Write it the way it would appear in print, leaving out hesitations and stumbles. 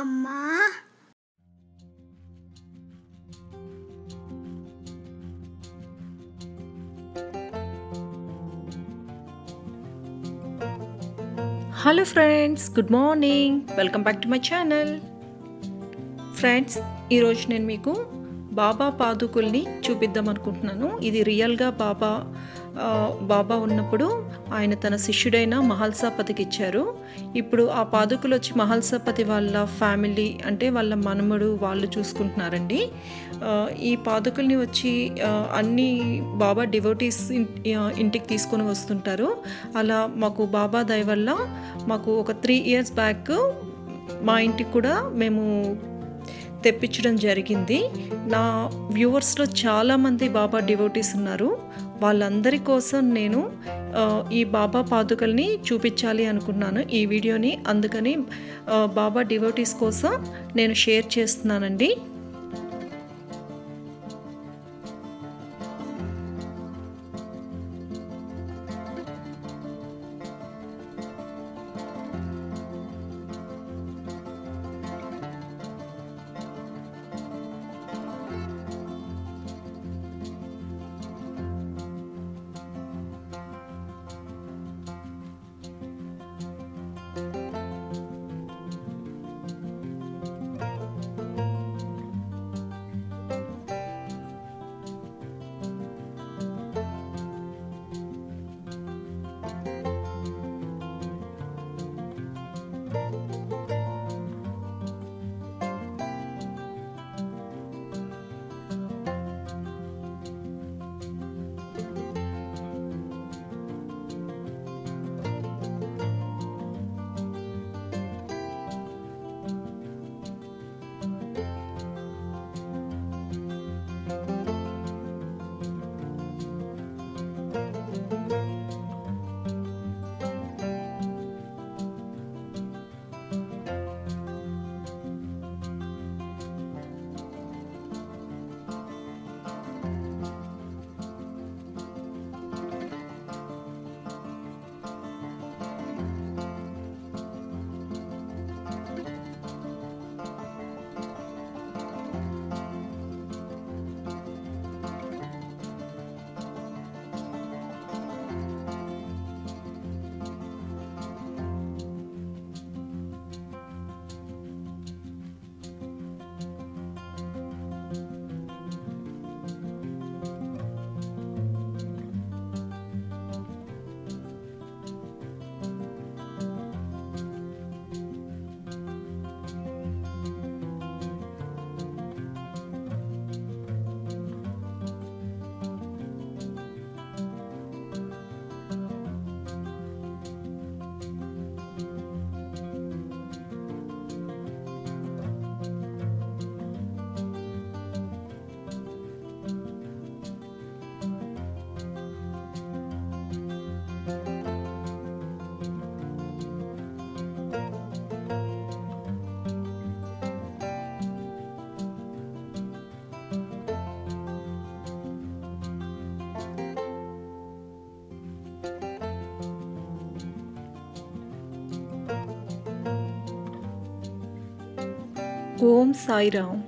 அம்மா hello friends, good morning, welcome back to my channel. Friends, ఈరోజు నేను మీకు బాబా పాదుకుల్ని చూపిద్దాం అనుకుంటున్నాను. ఇది రియల్గా బాబా ఉన్నప్పుడు ఆయన తన శిష్యుడైన మహల్సాపతికి ఇచ్చారు. ఇప్పుడు ఆ పాదుకులు వచ్చి మహల్సాపతి వాళ్ళ ఫ్యామిలీ అంటే వాళ్ళ మనమడు వాళ్ళు చూసుకుంటున్నారండి. ఈ పాదుకుల్ని వచ్చి అన్ని బాబా డివోటీస్ ఇంటికి తీసుకొని వస్తుంటారు. అలా మాకు బాబా దయ వల్ల మాకు ఒక 3 years బ్యాక్ మా ఇంటికి కూడా మేము తెప్పించడం జరిగింది. నా వ్యూవర్స్లో చాలామంది బాబా డివోటీస్ ఉన్నారు. వాళ్ళందరి కోసం నేను ఈ బాబా పాదుకల్ని చూపించాలి అనుకున్నాను ఈ వీడియోని. అందుకని బాబా డివోటీస్ కోసం నేను షేర్ చేస్తున్నానండి. ஓம் சாய்ராம்.